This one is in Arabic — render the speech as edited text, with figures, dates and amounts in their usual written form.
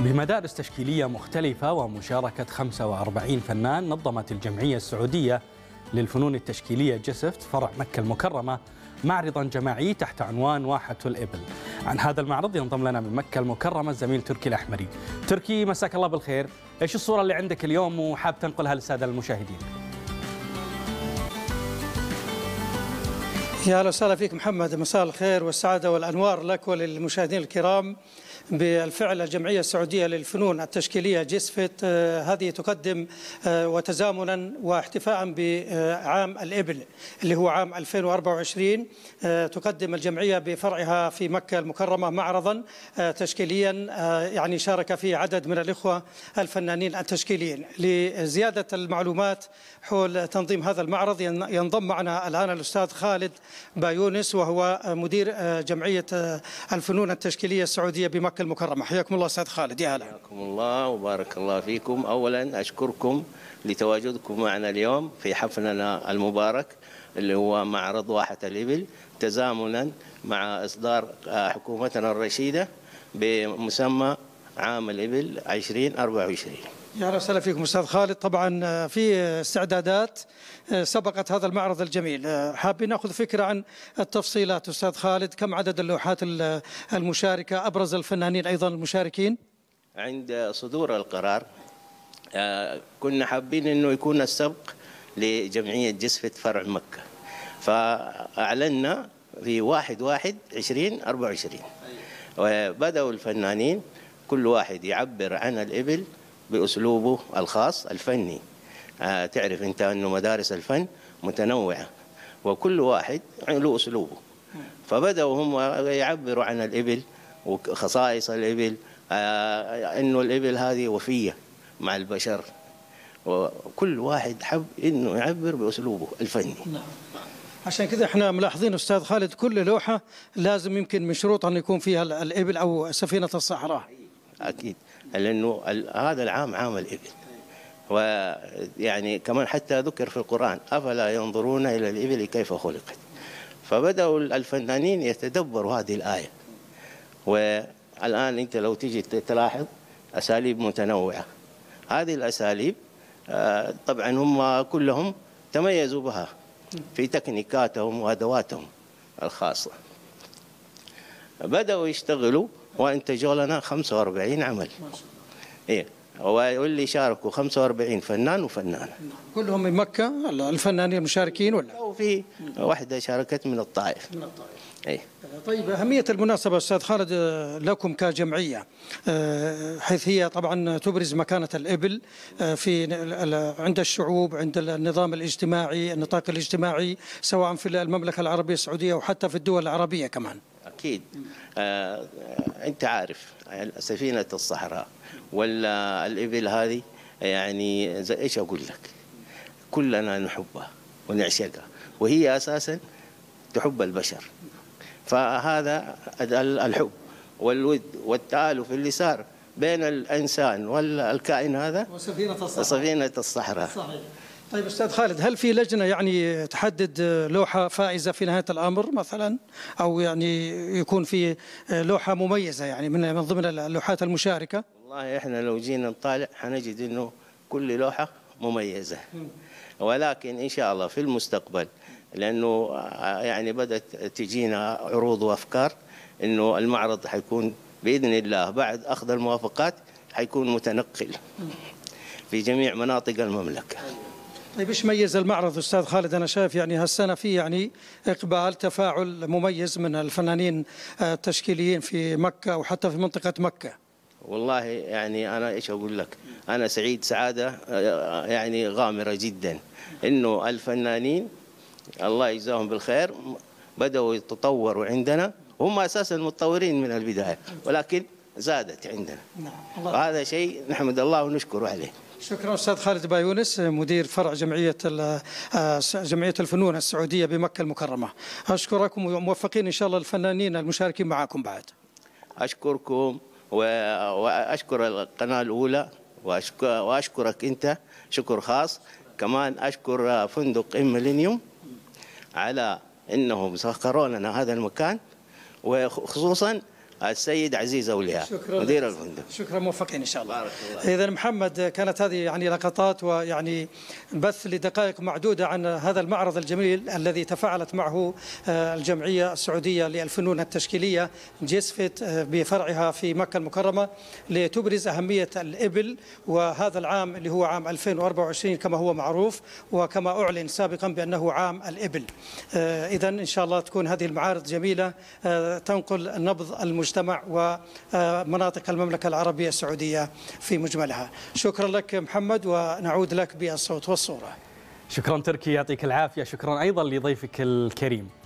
بمدارس تشكيلية مختلفة ومشاركة 45 فنان، نظمت الجمعية السعودية للفنون التشكيلية جسفت فرع مكة المكرمة معرضا جماعي تحت عنوان واحة الإبل. عن هذا المعرض ينضم لنا من مكة المكرمة الزميل تركي الاحمري. تركي، مساك الله بالخير. ايش الصورة اللي عندك اليوم وحاب تنقلها للسادة المشاهدين؟ يا أهلا وسهلا فيك محمد، مساء الخير والسعادة والأنوار لك وللمشاهدين الكرام. بالفعل الجمعية السعودية للفنون التشكيلية جسفت هذه تقدم وتزامنا واحتفاء بعام الإبل اللي هو عام 2024، تقدم الجمعية بفرعها في مكة المكرمة معرضا تشكيليا يعني شارك فيه عدد من الإخوة الفنانين التشكيليين. لزيادة المعلومات حول تنظيم هذا المعرض ينضم معنا الآن الأستاذ خالد بايونس وهو مدير جمعية الفنون التشكيلية السعودية بمكة المكرمة. حياكم الله أستاذ خالد. يا هلا. حياكم الله وبارك الله فيكم. أولا أشكركم لتواجدكم معنا اليوم في حفلنا المبارك اللي هو معرض واحة الإبل، تزامنا مع إصدار حكومتنا الرشيدة بمسمى عام الإبل 2024. يا أهلا وسهلا فيكم أستاذ خالد. طبعا في استعدادات سبقت هذا المعرض الجميل، حابين ناخذ فكرة عن التفصيلات أستاذ خالد. كم عدد اللوحات المشاركة، أبرز الفنانين أيضا المشاركين؟ عند صدور القرار كنا حابين أنه يكون السبق لجمعية جسفت فرع مكة، فأعلنا في 1/1/2024 وبدأوا الفنانين كل واحد يعبر عن الإبل بأسلوبه الخاص الفني. تعرف أنت أنه مدارس الفن متنوعة وكل واحد له أسلوبه، فبدأوا هم يعبروا عن الإبل وخصائص الإبل، أنه الإبل هذه وفية مع البشر، وكل واحد حب أنه يعبر بأسلوبه الفني. عشان كذا احنا ملاحظين أستاذ خالد كل لوحة لازم يمكن من شروط أن يكون فيها الإبل أو سفينة الصحراء. أكيد، لأنه هذا العام عام الإبل، ويعني كمان حتى ذكر في القرآن أفلا ينظرون إلى الإبل كيف خلقت، فبدأوا الفنانين يتدبروا هذه الآية. والآن أنت لو تجي تلاحظ أساليب متنوعة، هذه الأساليب طبعا هم كلهم تميزوا بها في تكنيكاتهم وأدواتهم الخاصة. بدأوا يشتغلوا وانتجوا لنا 45 عمل. إيه، واللي شاركوا 45 فنان وفنانة. كلهم من مكة الفنانين المشاركين ولا؟ وفي واحدة شاركت من الطائف. من الطائف. إيه. طيب أهمية المناسبة أستاذ خالد لكم كجمعية، حيث هي طبعا تبرز مكانة الإبل في عند الشعوب، عند النظام الاجتماعي، النطاق الاجتماعي، سواء في المملكة العربية السعودية وحتى في الدول العربية كمان. أكيد. أنت عارف سفينة الصحراء ولا الإبل هذه، يعني زي إيش أقول لك، كلنا نحبها ونعشقها وهي أساسا تحب البشر، فهذا الحب والود والتآلف اللي صار بين الإنسان والكائن هذا وسفينة الصحراء. صحيح. طيب أستاذ خالد، هل في لجنة يعني تحدد لوحة فائزة في نهاية الأمر مثلا، أو يعني يكون في لوحة مميزة يعني من ضمن اللوحات المشاركة؟ والله إحنا لو جينا نطالع حنجد أنه كل لوحة مميزة، ولكن إن شاء الله في المستقبل، لأنه يعني بدأت تجينا عروض وأفكار أنه المعرض حيكون بإذن الله بعد أخذ الموافقات حيكون متنقل في جميع مناطق المملكة. طيب ايش ميز المعرض استاذ خالد؟ انا شايف يعني هالسنه في يعني اقبال، تفاعل مميز من الفنانين التشكيليين في مكه وحتى في منطقه مكه. والله يعني انا ايش اقول لك، انا سعيد سعاده يعني غامره جدا انه الفنانين الله يجزاهم بالخير بداوا يتطوروا عندنا، هم اساسا متطورين من البدايه ولكن زادت عندنا. نعم. وهذا شيء نحمد الله ونشكره عليه. شكرا أستاذ خالد بايونس مدير فرع جمعية الفنون السعودية بمكة المكرمة. أشكركم وموفقين إن شاء الله الفنانين المشاركين معكم بعد. أشكركم وأشكر القناة الأولى وأشكرك أنت شكر خاص، كمان أشكر فندق ميلينيوم على أنهم سخروا لنا هذا المكان، وخصوصا السيد عزيز اولياء مدير الفندق. شكرا، موفقين ان شاء الله. اذا محمد، كانت هذه يعني لقطات ويعني بث لدقائق معدودة عن هذا المعرض الجميل الذي تفاعلت معه الجمعية السعودية للفنون التشكيلية جسفت بفرعها في مكة المكرمة لتبرز أهمية الإبل، وهذا العام اللي هو عام 2024 كما هو معروف وكما أعلن سابقا بأنه عام الإبل. إذا إن شاء الله تكون هذه المعارض جميلة تنقل نبض المجتمع ومناطق المملكة العربية السعودية في مجملها. شكرا لك محمد، ونعود لك بالصوت والصورة. شكرا تركي، يعطيك العافية. شكرا أيضا لضيفك الكريم.